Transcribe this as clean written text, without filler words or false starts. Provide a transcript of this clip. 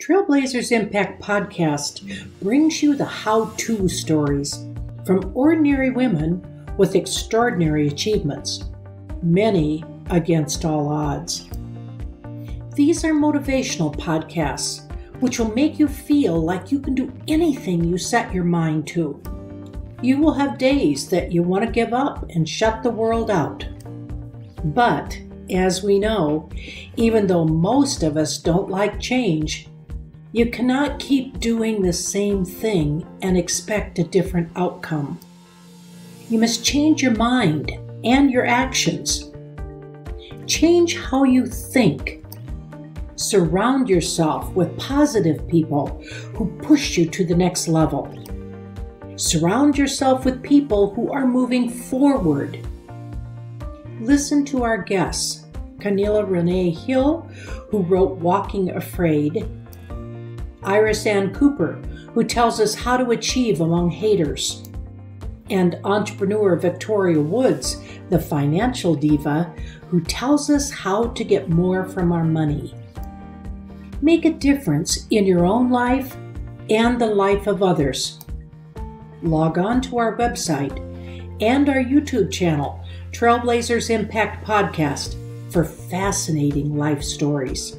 Trailblazers Impact Podcast brings you the how-to stories from ordinary women with extraordinary achievements, many against all odds. These are motivational podcasts, which will make you feel like you can do anything you set your mind to. You will have days that you want to give up and shut the world out. But, as we know, even though most of us don't like change, you cannot keep doing the same thing and expect a different outcome. You must change your mind and your actions. Change how you think. Surround yourself with positive people who push you to the next level. Surround yourself with people who are moving forward. Listen to our guests, Camila Renee Hill, who wrote Walking Afraid, Iris Ann Cooper, who tells us how to achieve among haters, and entrepreneur Victoria Woods, the financial diva, who tells us how to get more from our money. Make a difference in your own life and the life of others. Log on to our website and our YouTube channel, Trailblazers Impact Podcast, for fascinating life stories.